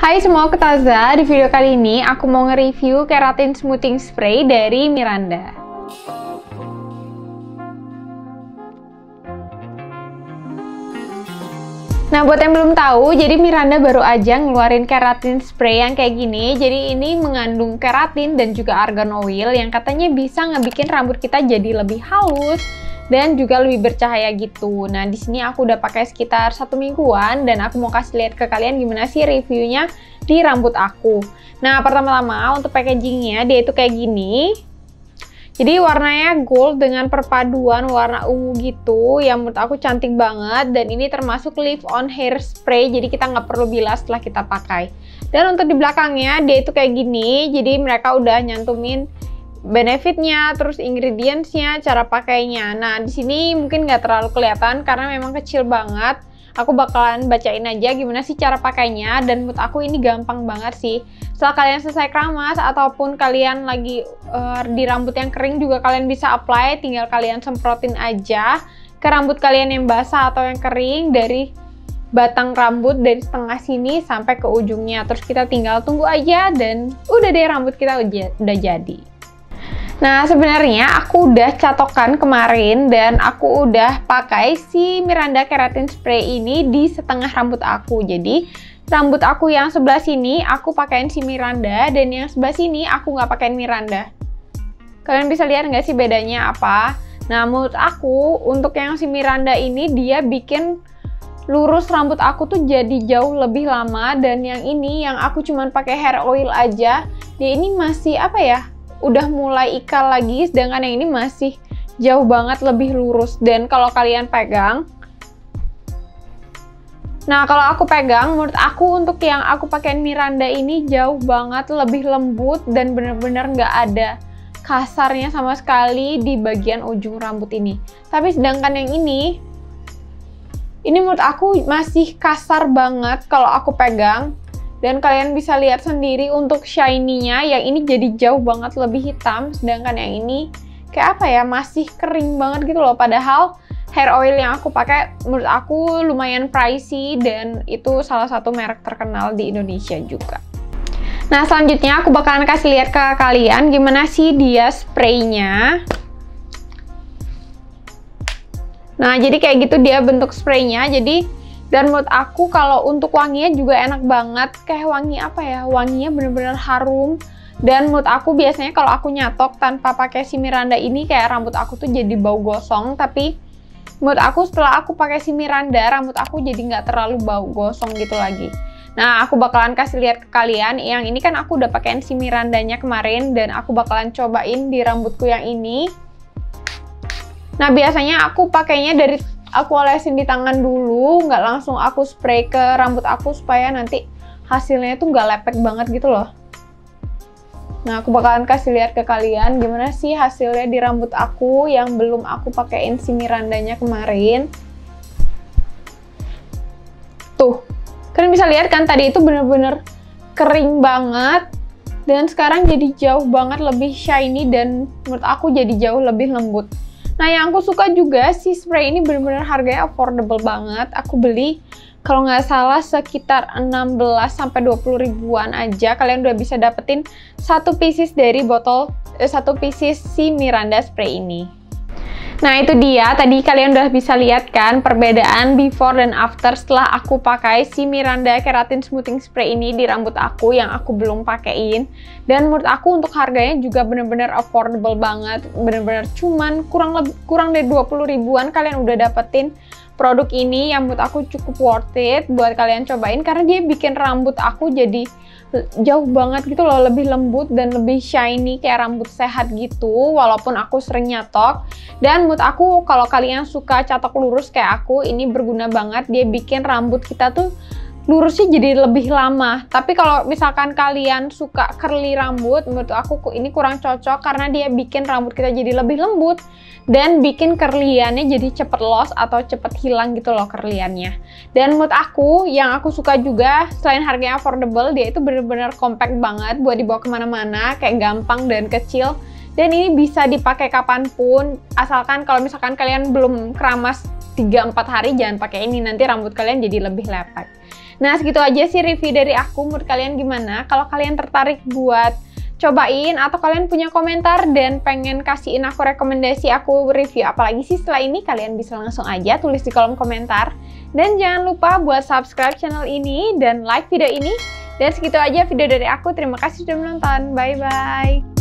Hai semua, aku Taza. Di video kali ini aku mau nge-review Keratin Smoothing Spray dari Miranda. Nah, buat yang belum tahu, jadi Miranda baru aja ngeluarin keratin spray yang kayak gini. Jadi ini mengandung keratin dan juga argan oil yang katanya bisa ngebikin rambut kita jadi lebih halus dan juga lebih bercahaya gitu. Nah, di sini aku udah pakai sekitar 1 mingguan dan aku mau kasih lihat ke kalian gimana sih reviewnya di rambut aku. Nah, pertama-tama untuk packagingnya dia itu kayak gini. Jadi warnanya gold dengan perpaduan warna ungu gitu, yang menurut aku cantik banget. Dan ini termasuk leave on hairspray, jadi kita nggak perlu bilas setelah kita pakai. Dan untuk di belakangnya dia itu kayak gini, jadi mereka udah nyantumin benefitnya, terus ingredientsnya, cara pakainya. Nah, di sini mungkin nggak terlalu kelihatan karena memang kecil banget. Aku bakalan bacain aja gimana sih cara pakainya, dan menurut aku ini gampang banget sih. Setelah kalian selesai keramas ataupun kalian lagi di rambut yang kering juga kalian bisa apply, tinggal kalian semprotin aja ke rambut kalian yang basah atau yang kering dari batang rambut dari setengah sini sampai ke ujungnya. Terus kita tinggal tunggu aja dan udah deh, rambut kita udah jadi. Nah, sebenarnya aku udah catokan kemarin dan aku udah pakai si Miranda Keratin Spray ini di setengah rambut aku. Jadi rambut aku yang sebelah sini aku pakaiin si Miranda, dan yang sebelah sini aku nggak pakaiin Miranda. Kalian bisa lihat nggak sih bedanya apa? Nah, menurut aku untuk yang si Miranda ini dia bikin lurus rambut aku tuh jadi jauh lebih lama, dan yang ini yang aku cuman pakai hair oil aja, dia ini masih apa ya? Udah mulai ikal lagi, sedangkan yang ini masih jauh banget lebih lurus. Dan kalau kalian pegang, nah kalau aku pegang, menurut aku untuk yang aku pakein Miranda ini jauh banget lebih lembut dan bener-bener nggak ada kasarnya sama sekali di bagian ujung rambut ini. Tapi sedangkan yang ini menurut aku masih kasar banget kalau aku pegang. Dan kalian bisa lihat sendiri untuk shiny-nya, yang ini jadi jauh banget lebih hitam, sedangkan yang ini kayak apa ya, masih kering banget gitu loh. Padahal hair oil yang aku pakai menurut aku lumayan pricey dan itu salah satu merek terkenal di Indonesia juga. Nah, selanjutnya aku bakalan kasih lihat ke kalian gimana sih dia spraynya. Nah, jadi kayak gitu dia bentuk spraynya. Jadi dan menurut aku kalau untuk wanginya juga enak banget, kayak wangi apa ya, wanginya bener-bener harum. Dan menurut aku biasanya kalau aku nyatok tanpa pakai si Miranda ini kayak rambut aku tuh jadi bau gosong, tapi menurut aku setelah aku pakai si Miranda rambut aku jadi nggak terlalu bau gosong gitu lagi. Nah, aku bakalan kasih lihat ke kalian. Yang ini kan aku udah pakein si Mirandanya kemarin dan aku bakalan cobain di rambutku yang ini. Nah, biasanya aku pakainya dari aku olesin di tangan dulu, nggak langsung aku spray ke rambut aku supaya nanti hasilnya tuh nggak lepek banget gitu loh. Nah, aku bakalan kasih lihat ke kalian gimana sih hasilnya di rambut aku yang belum aku pakein si Mirandanya kemarin. Tuh, kalian bisa lihat kan tadi itu bener-bener kering banget, dan sekarang jadi jauh banget lebih shiny dan menurut aku jadi jauh lebih lembut. Nah, yang aku suka juga si spray ini bener-bener harganya affordable banget. Aku beli kalau nggak salah sekitar 16-20 ribuan aja. Kalian udah bisa dapetin satu pieces dari satu pieces si Miranda spray ini. Nah, itu dia. Tadi kalian udah bisa lihat kan perbedaan before dan after setelah aku pakai si Miranda Keratin Smoothing Spray ini di rambut aku yang aku belum pakein. Dan menurut aku untuk harganya juga bener-bener affordable banget. Bener-bener cuman kurang dari 20 ribuan kalian udah dapetin produk ini yang menurut aku cukup worth it buat kalian cobain, karena dia bikin rambut aku jadi jauh banget gitu loh, lebih lembut dan lebih shiny kayak rambut sehat gitu, walaupun aku sering nyatok. Dan menurut aku kalau kalian suka catok lurus kayak aku, ini berguna banget. Dia bikin rambut kita tuh lurusnya jadi lebih lama. Tapi kalau misalkan kalian suka curly rambut, menurut aku ini kurang cocok karena dia bikin rambut kita jadi lebih lembut dan bikin curliannya jadi cepet loss atau cepet hilang gitu loh curliannya. Dan menurut aku yang aku suka juga selain harganya affordable, dia itu bener-bener compact banget buat dibawa kemana-mana, kayak gampang dan kecil. Dan ini bisa dipakai kapanpun, asalkan kalau misalkan kalian belum keramas 3-4 hari jangan pakai ini, nanti rambut kalian jadi lebih lepek. Nah, segitu aja sih review dari aku. Menurut kalian gimana? Kalau kalian tertarik buat cobain atau kalian punya komentar dan pengen kasihin aku rekomendasi aku review apalagi sih setelah ini, kalian bisa langsung aja tulis di kolom komentar. Dan jangan lupa buat subscribe channel ini dan like video ini. Dan segitu aja video dari aku. Terima kasih sudah menonton. Bye-bye.